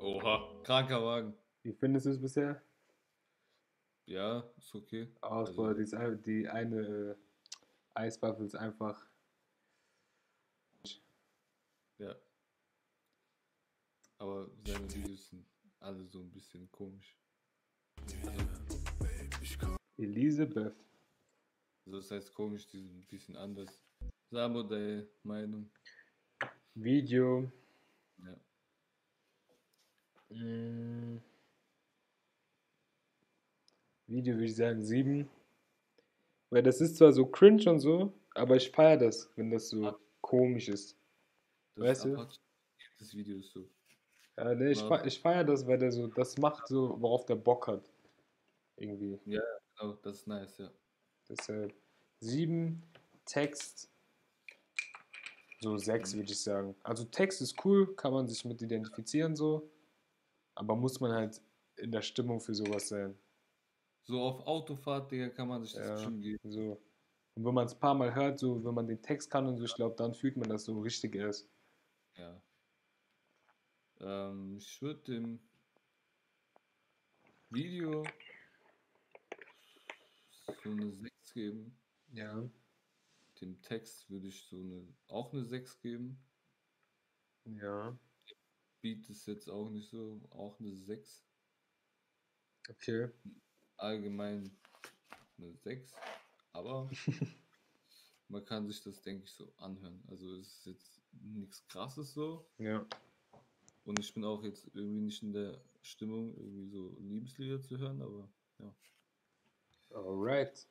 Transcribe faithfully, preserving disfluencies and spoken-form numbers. Oha, kranker Wagen. Wie findest du es bisher? Ja, ist okay. Ausbau, also, die, ist einfach, die eine äh, Eiswaffel ist einfach. Ja. Aber seine Videos sind alle so ein bisschen komisch. Also, Elisabeth. Also das heißt komisch, die sind ein bisschen anders. Samo, deine Meinung? Video. Ja. Mm. Video würde ich sagen sieben. Weil das ist zwar so cringe und so, aber ich feiere das, wenn das so Ach. komisch ist. Das weißt du? Das Video ist so. Ja, nee, ich, fe ich feiere das, weil der so das macht, so worauf der Bock hat. Irgendwie. Ja, genau, das ist nice, ja. Deshalb sieben, Text. So sechs würde ich sagen. Also Text ist cool, kann man sich mit identifizieren so. Aber muss man halt in der Stimmung für sowas sein. So auf Autofahrt, Digga, kann man sich das ja, schon geben. So. Und wenn man es ein paar Mal hört, so wenn man den Text kann und so, ich glaube, dann fühlt man das so richtig erst. Ja. Ähm, ich würde dem Video so eine sechs geben. Ja. Dem Text würde ich so eine auch eine sechs geben. Ja. Beat ist jetzt auch nicht so, auch eine sechs. Okay. Allgemein eine sechs, aber man kann sich das, denke ich, so anhören. Also es ist jetzt nichts Krasses so. Ja. Und ich bin auch jetzt irgendwie nicht in der Stimmung, irgendwie so Liebeslieder zu hören, aber ja. Alright.